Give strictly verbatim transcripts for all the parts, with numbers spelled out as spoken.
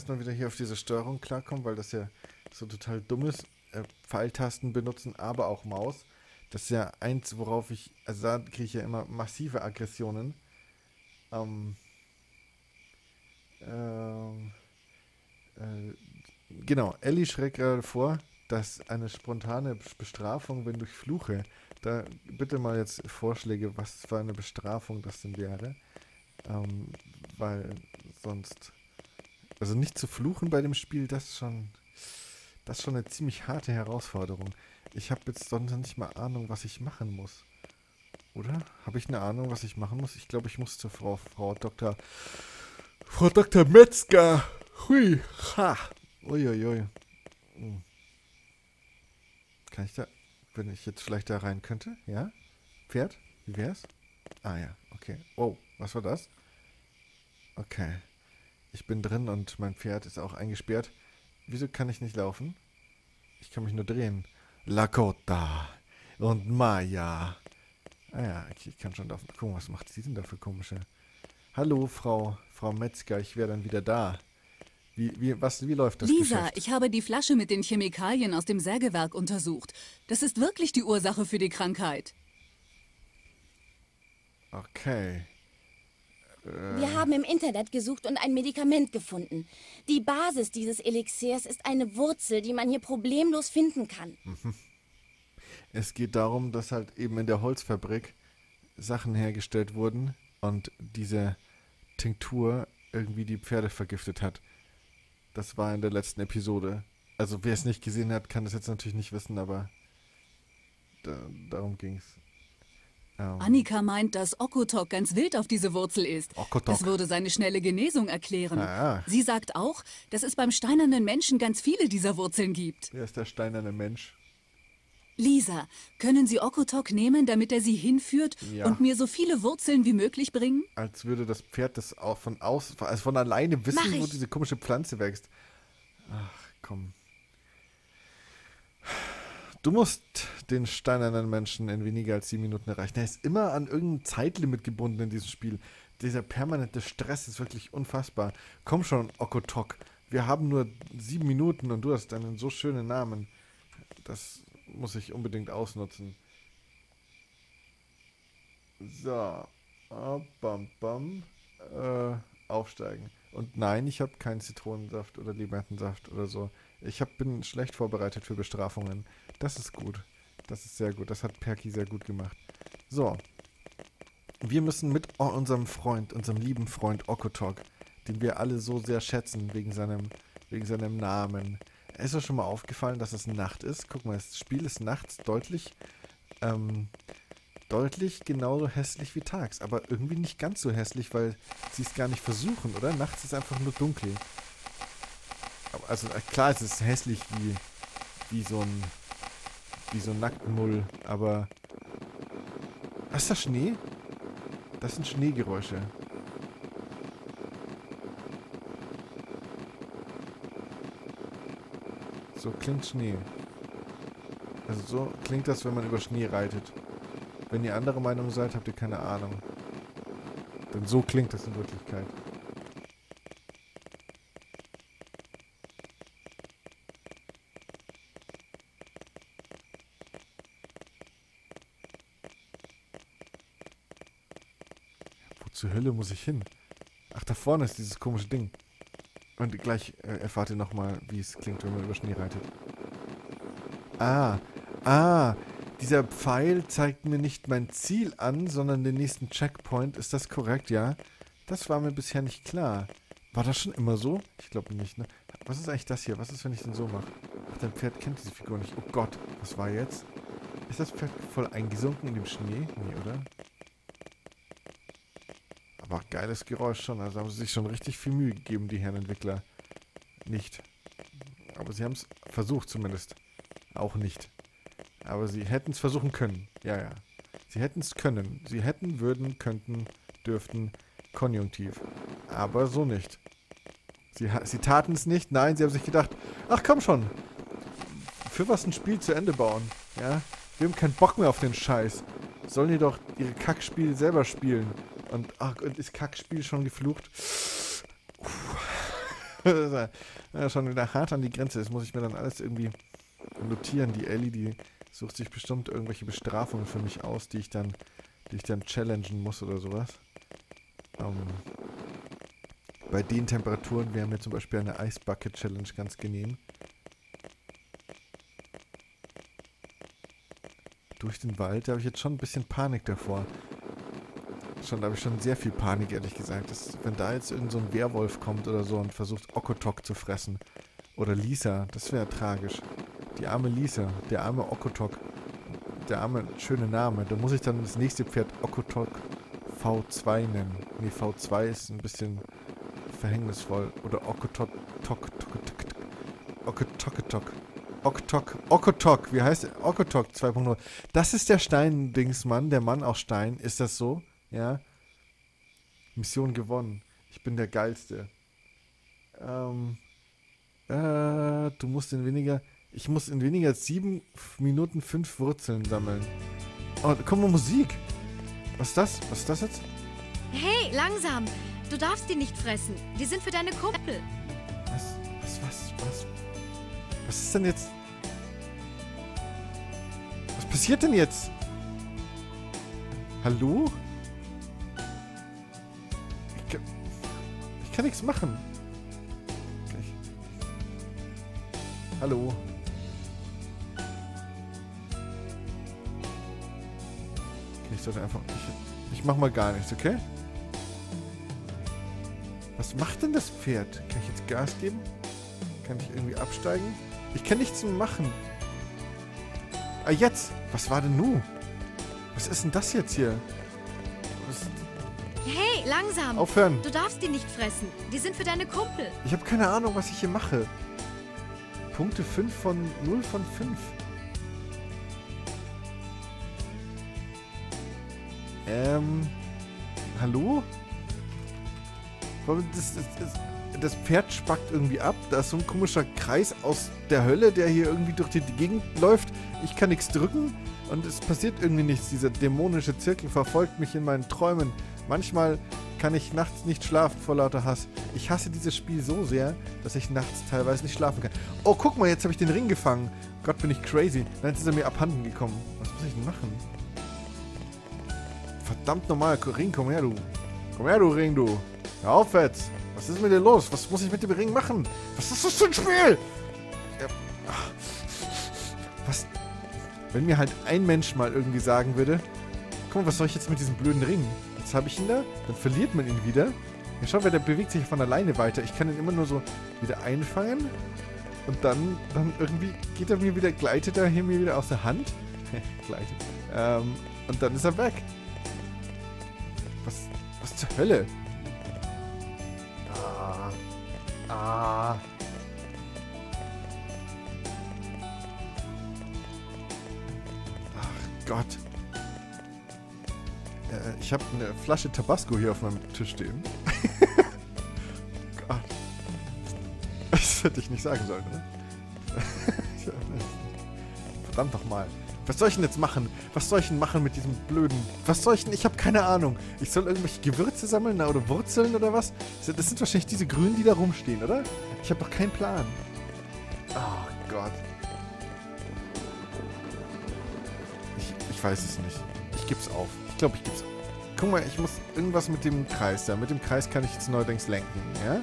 erstmal wieder hier auf diese Steuerung klarkommen, weil das ja so total dumm ist. Äh, Pfeiltasten benutzen, aber auch Maus. Das ist ja eins, worauf ich, also da kriege ich ja immer massive Aggressionen. Ähm, ähm, äh, genau, Ellie schreckt gerade vor, dass eine spontane Bestrafung, wenn durch Fluche, da bitte mal jetzt Vorschläge, was für eine Bestrafung das denn wäre. Ähm, weil sonst, also nicht zu fluchen bei dem Spiel, das ist schon, das ist schon eine ziemlich harte Herausforderung. Ich habe jetzt sonst nicht mal Ahnung, was ich machen muss. Oder? Habe ich eine Ahnung, was ich machen muss? Ich glaube, ich muss zur Frau, Frau Doktor Frau Doktor Metzger! Hui! Ha! Uiuiui. Hm. Kann ich da, wenn ich jetzt vielleicht da rein könnte? Ja? Pferd? Wie wär's? Ah ja, okay. Oh, was war das? Okay. Ich bin drin und mein Pferd ist auch eingesperrt. Wieso kann ich nicht laufen? Ich kann mich nur drehen. Lakota und Maya. Ah ja, okay, ich kann schon laufen. Guck mal, was macht sie denn da für komische? Hallo, Frau, Frau Metzger, ich wäre dann wieder da. Wie, wie, was, wie läuft das Lisa, Geschäft? Ich habe die Flasche mit den Chemikalien aus dem Sägewerk untersucht. Das ist wirklich die Ursache für die Krankheit. Okay. Wir haben im Internet gesucht und ein Medikament gefunden. Die Basis dieses Elixiers ist eine Wurzel, die man hier problemlos finden kann. Es geht darum, dass halt eben in der Holzfabrik Sachen hergestellt wurden und diese Tinktur irgendwie die Pferde vergiftet hat. Das war in der letzten Episode. Also wer es nicht gesehen hat, kann das jetzt natürlich nicht wissen, aber da, darum ging es. Annika meint, dass Okotok ganz wild auf diese Wurzel ist. Okotok. Das würde seine schnelle Genesung erklären. Ah. Sie sagt auch, dass es beim steinernen Menschen ganz viele dieser Wurzeln gibt. Wer ist der steinerne Mensch? Lisa, können Sie Okotok nehmen, damit er Sie hinführt ja. und mir so viele Wurzeln wie möglich bringen? Als würde das Pferd das auch von aus, also von alleine wissen, wo diese komische Pflanze wächst. Ach, komm. Du musst den steinernen Menschen in weniger als sieben Minuten erreichen. Er ist immer an irgendein Zeitlimit gebunden in diesem Spiel. Dieser permanente Stress ist wirklich unfassbar. Komm schon, Okotok. Wir haben nur sieben Minuten und du hast einen so schönen Namen. Das muss ich unbedingt ausnutzen. So. Oh, bam, bam. Äh, aufsteigen. Und nein, ich habe keinen Zitronensaft oder Limettensaft oder so. Ich hab, bin schlecht vorbereitet für Bestrafungen. Das ist gut. Das ist sehr gut. Das hat Perky sehr gut gemacht. So. Wir müssen mit unserem Freund, unserem lieben Freund Okotok, den wir alle so sehr schätzen wegen seinem, wegen seinem Namen. Ist euch schon mal aufgefallen, dass es Nacht ist? Guck mal, das Spiel ist nachts deutlich, ähm, deutlich genauso hässlich wie tags. Aber irgendwie nicht ganz so hässlich, weil sie es gar nicht versuchen, oder? Nachts ist einfach nur dunkel. Also klar, es ist hässlich wie, wie so ein wie so ein Nacktmull, aber... Was ist das, Schnee? Das sind Schneegeräusche. So klingt Schnee. Also so klingt das, wenn man über Schnee reitet. Wenn ihr anderer Meinung seid, habt ihr keine Ahnung. Denn so klingt das in Wirklichkeit. Zur Hölle muss ich hin? Ach, da vorne ist dieses komische Ding. Und gleich äh, erfahrt ihr nochmal, wie es klingt, wenn man über Schnee reitet. Ah, ah, dieser Pfeil zeigt mir nicht mein Ziel an, sondern den nächsten Checkpoint. Ist das korrekt, ja? Das war mir bisher nicht klar. War das schon immer so? Ich glaube nicht, ne? Was ist eigentlich das hier? Was ist, wenn ich denn so mache? Ach, dein Pferd kennt diese Figur nicht. Oh Gott, was war jetzt? Ist das Pferd voll eingesunken in dem Schnee? Nee, oder? War geiles Geräusch schon, also haben sie sich schon richtig viel Mühe gegeben, die Herren Entwickler. Nicht. Aber sie haben es versucht zumindest. Auch nicht. Aber sie hätten es versuchen können. Ja, ja. Sie hätten es können. Sie hätten, würden, könnten, dürften, Konjunktiv. Aber so nicht. Sie, sie taten es nicht. Nein, sie haben sich gedacht, ach komm schon. Für was ein Spiel zu Ende bauen? Ja? Wir haben keinen Bock mehr auf den Scheiß. Sollen die doch ihre Kackspiele selber spielen. Und, ach, und ist Kackspiel schon geflucht? Das ist schon wieder hart an die Grenze. Das muss ich mir dann alles irgendwie notieren. Die Ellie, die sucht sich bestimmt irgendwelche Bestrafungen für mich aus, die ich dann, die ich dann challengen muss oder sowas. Ähm, bei den Temperaturen wäre mir zum Beispiel eine Eisbucket-Challenge ganz genehm. Durch den Wald, da habe ich jetzt schon ein bisschen Panik davor. Schon, da habe ich schon sehr viel Panik, ehrlich gesagt. Das, wenn da jetzt irgend so ein Werwolf kommt oder so und versucht, Okotok zu fressen. Oder Lisa, das wäre tragisch. Die arme Lisa, der arme Okotok. Der arme, schöne Name. Da muss ich dann das nächste Pferd Okotok V zwei nennen. Nee, V zwei ist ein bisschen verhängnisvoll. Oder Okotok, Okotoketok. Okotok, Okotok, wie heißt der? Okotok zwei punkt null. Das ist der Stein-Dingsmann, der Mann aus Stein. Ist das so? Ja. Mission gewonnen. Ich bin der Geilste. Ähm. Äh, du musst in weniger... Ich muss in weniger als sieben Minuten fünf Wurzeln sammeln. Oh, da kommt mal Musik. Was ist das? Was ist das jetzt? Hey, langsam. Du darfst die nicht fressen. Die sind für deine Kumpel. Was? Was? Was? Was? Was ist denn jetzt? Was passiert denn jetzt? Hallo? Ich kann, ich kann nichts machen. Ich, hallo? Okay, ich sollte einfach... Ich, ich mach mal gar nichts, okay? Was macht denn das Pferd? Kann ich jetzt Gas geben? Kann ich irgendwie absteigen? Ich kann nichts machen. Ah, jetzt! Was war denn nun? Was ist denn das jetzt hier? Was? Hey, langsam! Aufhören! Du darfst die nicht fressen. Die sind für deine Kumpel. Ich habe keine Ahnung, was ich hier mache. Punkte fünf von null von fünf. Ähm. Hallo? Das, das, das, das Pferd spackt irgendwie ab. Da ist so ein komischer Kreis aus der Hölle, der hier irgendwie durch die Gegend läuft. Ich kann nichts drücken. Und es passiert irgendwie nichts. Dieser dämonische Zirkel verfolgt mich in meinen Träumen. Manchmal kann ich nachts nicht schlafen vor lauter Hass. Ich hasse dieses Spiel so sehr, dass ich nachts teilweise nicht schlafen kann. Oh, guck mal, jetzt habe ich den Ring gefangen. Gott, bin ich crazy. Nein, jetzt ist er mir abhanden gekommen. Was muss ich denn machen? Verdammt nochmal, Ring, komm her, du. Komm her, du Ring, du. Hör auf jetzt. Was ist mit dir los? Was muss ich mit dem Ring machen? Was ist das für ein Spiel? Ja. Was... Wenn mir halt ein Mensch mal irgendwie sagen würde, guck mal, was soll ich jetzt mit diesem blöden Ring? Jetzt habe ich ihn da, dann verliert man ihn wieder. Ja, schau, der bewegt sich von alleine weiter. Ich kann ihn immer nur so wieder einfangen. Und dann, dann irgendwie geht er mir wieder, gleitet er hier mir wieder aus der Hand. Gleitet. Ähm, und dann ist er weg. Was, was zur Hölle? Ah. Ah. Gott. Äh, ich habe eine Flasche Tabasco hier auf meinem Tisch stehen. Gott. Das hätte ich nicht sagen sollen, oder? Verdammt nochmal. Was soll ich denn jetzt machen? Was soll ich denn machen mit diesem blöden... Was soll ich denn... Ich habe keine Ahnung. Ich soll irgendwelche Gewürze sammeln oder Wurzeln oder was? Das sind wahrscheinlich diese Grünen, die da rumstehen, oder? Ich habe doch keinen Plan. Oh Gott. Ich weiß es nicht. Ich geb's auf. Ich glaube, ich geb's auf. Guck mal, ich muss irgendwas mit dem Kreis da. Mit dem Kreis kann ich jetzt neuerdings lenken, ja?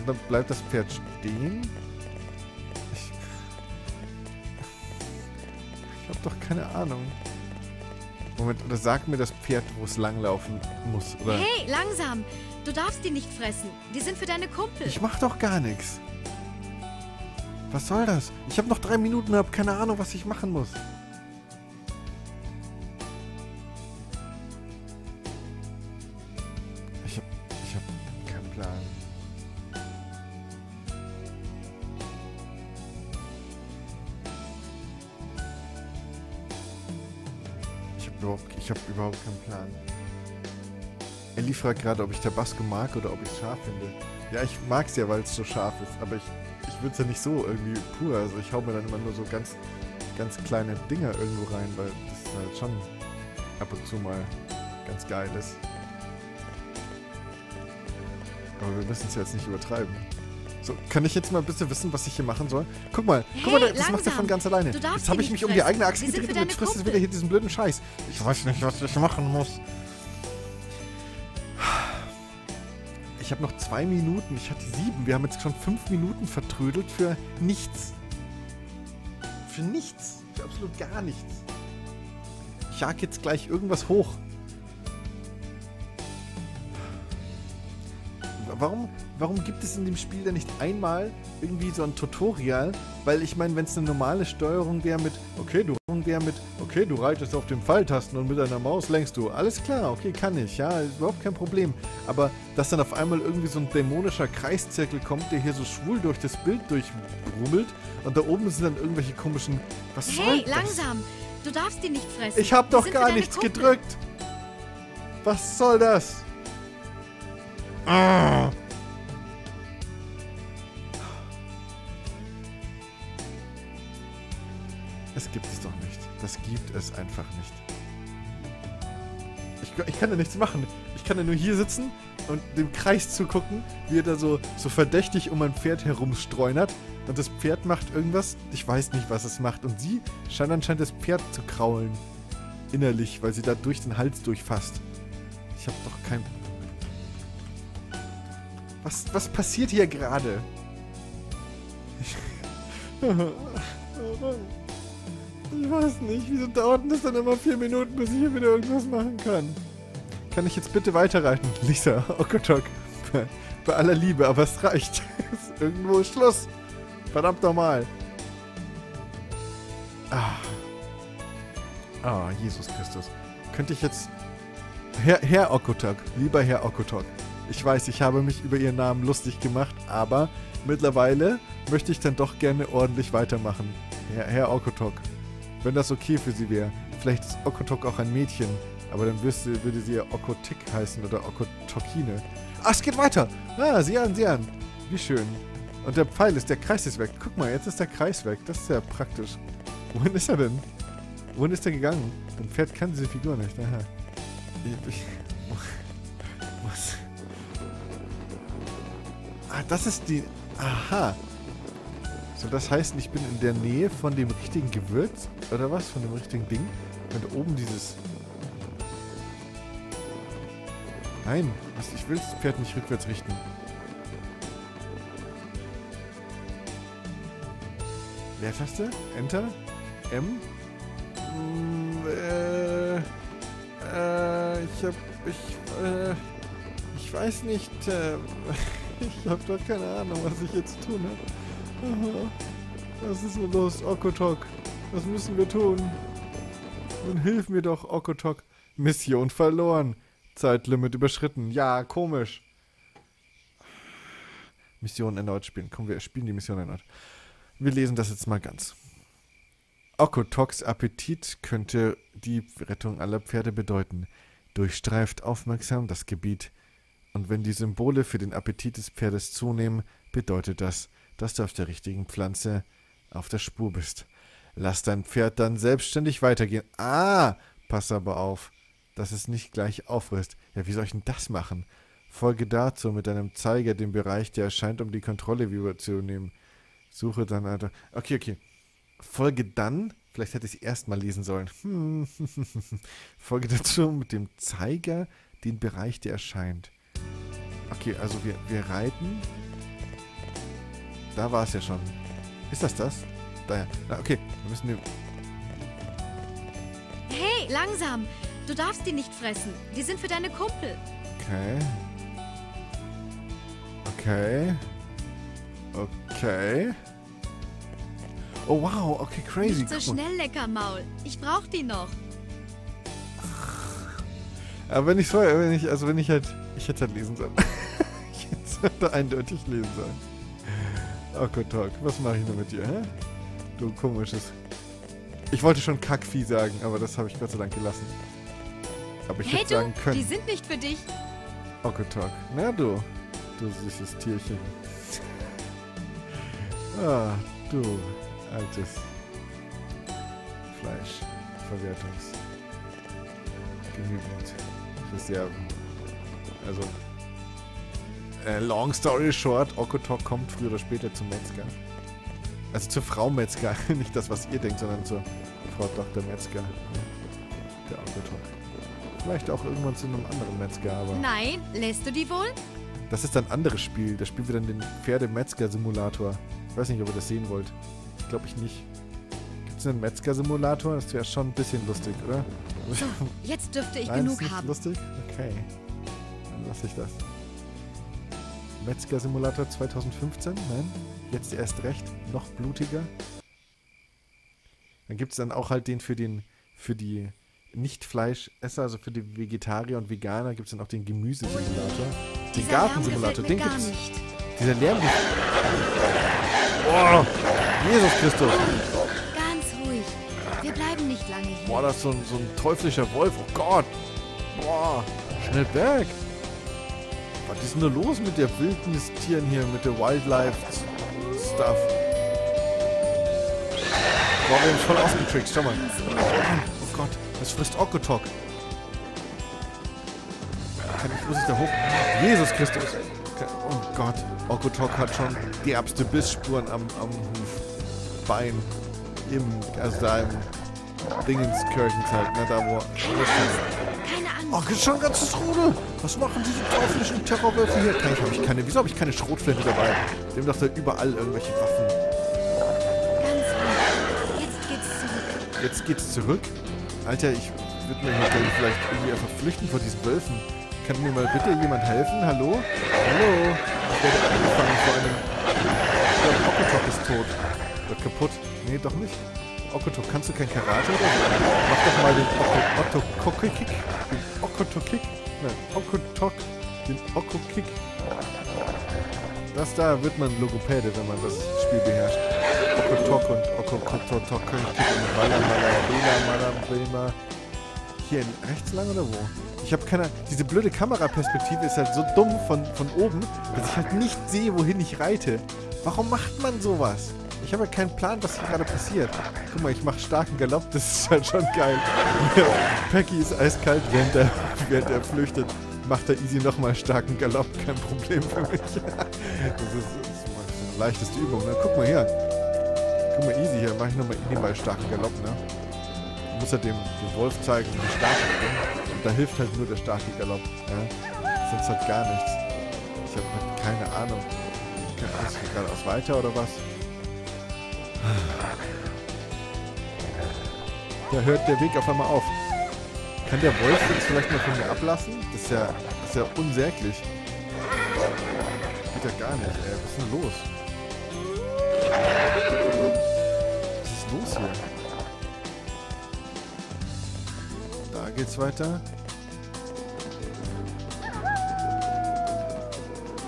Und dann bleibt das Pferd stehen. Ich, ich habe doch keine Ahnung. Moment, oder sag mir das Pferd, wo es langlaufen muss, oder? Hey, langsam! Du darfst die nicht fressen. Die sind für deine Kumpel. Ich mach doch gar nichts. Was soll das? Ich habe noch drei Minuten und habe keine Ahnung, was ich machen muss. Ich habe überhaupt keinen Plan. Ellie fragt gerade, ob ich Tabasco mag oder ob ich es scharf finde. Ja, ich mag es ja, weil es so scharf ist, aber ich, ich würde es ja nicht so irgendwie pur. Also ich hau mir dann immer nur so ganz, ganz kleine Dinger irgendwo rein, weil das halt schon ab und zu mal ganz geil ist. Aber wir müssen es jetzt nicht übertreiben. So, kann ich jetzt mal ein bisschen wissen, was ich hier machen soll? Guck mal, hey, guck mal, das langsam. Macht er von ganz alleine. Jetzt habe ich mich fressen. Um die eigene Achse gedreht und jetzt frisst es wieder hier diesen blöden Scheiß. Ich weiß nicht, was ich machen muss. Ich habe noch zwei Minuten. Ich hatte sieben. Wir haben jetzt schon fünf Minuten vertrödelt für nichts. Für nichts. Für absolut gar nichts. Ich jag jetzt gleich irgendwas hoch. Warum, warum gibt es in dem Spiel denn nicht einmal irgendwie so ein Tutorial? Weil ich meine, wenn es eine normale Steuerung wäre mit, okay, du wäre mit, okay, du reitest auf dem Pfeiltasten und mit einer Maus lenkst du. Alles klar, okay, kann ich, ja, ist überhaupt kein Problem. Aber dass dann auf einmal irgendwie so ein dämonischer Kreiszirkel kommt, der hier so schwul durch das Bild durchrummelt und da oben sind dann irgendwelche komischen, was soll das? Hey, langsam, du darfst die nicht fressen. Ich hab doch gar nichts gedrückt. Was soll das? Ah. Das gibt es doch nicht. Das gibt es einfach nicht. Ich, ich kann da nichts machen. Ich kann da nur hier sitzen und dem Kreis zugucken, wie er da so, so verdächtig um ein Pferd herumstreunert. Und das Pferd macht irgendwas. Ich weiß nicht, was es macht. Und sie scheint anscheinend das Pferd zu kraulen. Innerlich, weil sie da durch den Hals durchfasst. Ich habe doch kein... Was, was passiert hier gerade? Ich weiß nicht, wieso dauert das dann immer vier Minuten, bis ich hier wieder irgendwas machen kann? Kann ich jetzt bitte weiterreiten? Lisa, Okotok, bei, bei aller Liebe, aber es reicht. Ist irgendwo ist Schluss. Verdammt nochmal. Ah. Ah, Jesus Christus. Könnte ich jetzt... Herr, Herr Okotok, lieber Herr Okotok. Ich weiß, ich habe mich über Ihren Namen lustig gemacht, aber mittlerweile möchte ich dann doch gerne ordentlich weitermachen. Herr, Herr Okotok. Wenn das okay für sie wäre. Vielleicht ist Okotok auch ein Mädchen. Aber dann wüsste, würde sie ja Okotik heißen oder Okotokine. Ah, es geht weiter. Ah, sieh an, sieh an. Wie schön. Und der Pfeil ist, der Kreis ist weg. Guck mal, jetzt ist der Kreis weg. Das ist ja praktisch. Wohin ist er denn? Wohin ist er gegangen? Ein Pferd kann diese Figur nicht. Aha. Ich, ich, was? Ah, das ist die... Aha. So, das heißt, ich bin in der Nähe von dem richtigen Gewürz, oder was? Von dem richtigen Ding? Und oben dieses... Nein, was, ich will das Pferd nicht rückwärts richten. Leertaste? Enter? M? Mm, äh, äh, ich hab... Ich, äh, ich weiß nicht, äh, ich hab doch keine Ahnung, was ich jetzt zu tun habe. Was ist denn los, Okotok? Was müssen wir tun? Nun hilf mir doch, Okotok. Mission verloren. Zeitlimit überschritten. Ja, komisch. Mission erneut spielen. Komm, wir spielen die Mission erneut. Wir lesen das jetzt mal ganz. Okotoks Appetit könnte die Rettung aller Pferde bedeuten. Durchstreift aufmerksam das Gebiet. Und wenn die Symbole für den Appetit des Pferdes zunehmen, bedeutet das, dass du auf der richtigen Pflanze auf der Spur bist. Lass dein Pferd dann selbstständig weitergehen. Ah, pass aber auf, dass es nicht gleich aufrisst. Ja, wie soll ich denn das machen? Folge dazu mit deinem Zeiger dem Bereich, der erscheint, um die Kontrolle überzunehmen. Suche dann... Alter. Okay, okay. Folge dann... Vielleicht hätte ich es erst mal lesen sollen. Hm. Folge dazu mit dem Zeiger den Bereich, der erscheint. Okay, also wir, wir reiten... Da war es ja schon. Ist das das? Daher. Na, okay. Wir müssen den... Hey, langsam. Du darfst die nicht fressen. Die sind für deine Kumpel. Okay. Okay. Okay. Oh, wow. Okay, crazy. Nicht so schnell, lecker Maul. Ich brauch die noch. Aber wenn ich so... Wenn ich, also wenn ich halt... Ich hätte halt lesen sollen. Ich hätte eindeutig lesen sollen. Okotok, was mache ich denn mit dir, hä? Du komisches... Ich wollte schon Kackvieh sagen, aber das habe ich Gott sei Dank gelassen. Aber ich hey hätte du, sagen können... die sind nicht für dich. Okotok, na du, du süßes Tierchen. Ah, du altes Fleisch, Verwertungs... Genügend Reserven. Also... äh, long story short, Okotok kommt früher oder später zum Metzger. Also zur Frau Metzger. Nicht das, was ihr denkt, sondern zur Frau Doktor Metzger. Der Okotok. Vielleicht auch irgendwann zu einem anderen Metzger, aber... Nein, lässt du die wohl? Das ist ein anderes Spiel. Da spielen wir dann den Pferde-Metzger-Simulator. Ich weiß nicht, ob ihr das sehen wollt. Ich glaube ich nicht. Gibt es einen Metzger-Simulator? Das wäre schon ein bisschen lustig, oder? So, jetzt dürfte ich Nein, genug ist nicht haben. Lustig? Okay. Dann lasse ich das. Metzger-Simulator zwanzig fünfzehn? Nein. Jetzt erst recht. Noch blutiger. Dann gibt es dann auch halt den für den, für die Nicht-Fleischesser, also für die Vegetarier und Veganer, gibt es dann auch den Gemüsesimulator. Den Gartensimulator, den gibt's. Nicht. Dieser Lärm. Boah, Jesus Christus. Ganz ruhig. Wir bleiben nicht lange hier. Boah, das ist so ein, so ein teuflischer Wolf. Oh Gott. Boah, schnell weg. Was ist denn da los mit der Wildnistieren hier, mit der Wildlife-Stuff? Boah, wir haben voll ausgetrickst. Schau mal. Oh Gott, das frisst Okotok. Ich muss es da hoch. Jesus Christus. Oh Gott. Okotok hat schon derbste Bissspuren am, am Bein. Im, also da im Dingenskirchen halt, ne? Da wo. Oh, das ist schon ein ganzes Rudel. Was machen diese teuflischen Terrorwölfe hier? Kann ich, hab ich keine. Wieso habe ich keine Schrotflinte dabei? Dem doch da überall irgendwelche Waffen. Jetzt geht's zurück. Jetzt geht's zurück? Alter, ich würde mir hier vielleicht irgendwie einfach flüchten vor diesen Wölfen. Kann mir mal bitte jemand helfen? Hallo? Hallo? Ich werde angefangen vor einem... Ich glaube, Okotok ist tot. Wird kaputt. Nee, doch nicht. Okotok, kannst du kein Karate oder so? Mach doch mal den Okotok-Kick. Den Okotok-Kick. Nein, Okotok. Den Okotok-Kick. Das da wird man Logopäde, wenn man das Spiel beherrscht. Okotok und Okotok-Kick und Walla-Walla-Walla-Walla-Walla-Walla. Hier rechts lang oder wo? Ich habe keine... Diese blöde Kameraperspektive ist halt so dumm von, von oben, dass ich halt nicht sehe, wohin ich reite. Warum macht man sowas? Ich habe halt keinen Plan, was hier gerade passiert. Guck mal, ich mache starken Galopp, das ist halt schon geil. Peggy ist eiskalt, während er, während er flüchtet. Macht er easy nochmal starken Galopp, kein Problem für mich. Das ist, das ist eine leichteste Übung, ne? Guck mal hier. Guck mal, easy hier, mache ich nochmal minimal starken Galopp, ne? Muss er dem, dem Wolf zeigen, wie stark ich bin. Da hilft halt nur der starke Galopp, ja? Sonst halt gar nichts. Ich habe halt keine Ahnung. Ist hier geradeaus weiter oder was? Da hört der Weg auf einmal auf. Kann der Wolf jetzt vielleicht mal von mir ablassen? Das ist ja, das ist ja unsäglich. Geht ja gar nicht, ey. Was ist denn los? Was ist los hier? Da geht's weiter.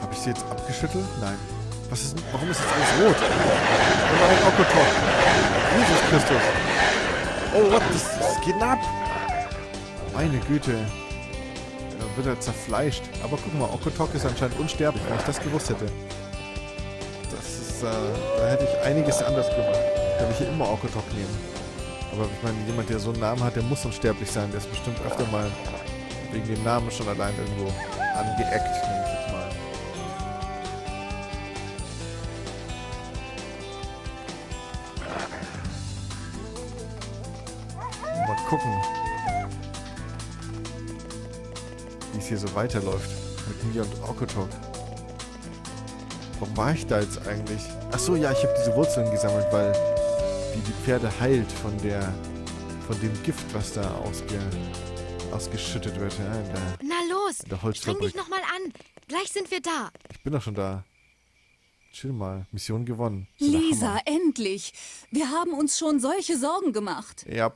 Habe ich sie jetzt abgeschüttelt? Nein. Was ist denn? Warum ist jetzt alles rot? Und war ein Okotok. Jesus Christus. Oh, was? Das, das geht ab. Meine Güte. Da wird er zerfleischt. Aber guck mal, Okotok ist anscheinend unsterblich, wenn ich das gewusst hätte. Das ist, äh, da hätte ich einiges anders gemacht. Da würde ich hier immer Okotok nehmen. Aber ich meine, jemand, der so einen Namen hat, der muss unsterblich sein. Der ist bestimmt öfter mal wegen dem Namen schon allein irgendwo angeeckt, nenne ich jetzt mal. Mal gucken, wie es hier so weiterläuft mit mir und Okotok. Warum war ich da jetzt eigentlich? Achso, ja, ich habe diese Wurzeln gesammelt, weil... die die Pferde heilt von der, von dem Gift, was da ausge, ausgeschüttet wird. Ja, in der, na los, in der Holzfabrik. Streng dich nochmal an. Gleich sind wir da. Ich bin doch schon da. Chill mal. Mission gewonnen. Lisa, endlich. Wir haben uns schon solche Sorgen gemacht. Ja.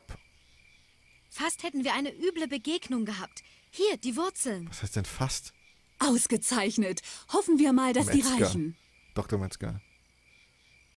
Fast hätten wir eine üble Begegnung gehabt. Hier, die Wurzeln. Was heißt denn fast? Ausgezeichnet. Hoffen wir mal, dass Metzger. Die reichen. Doktor Metzger.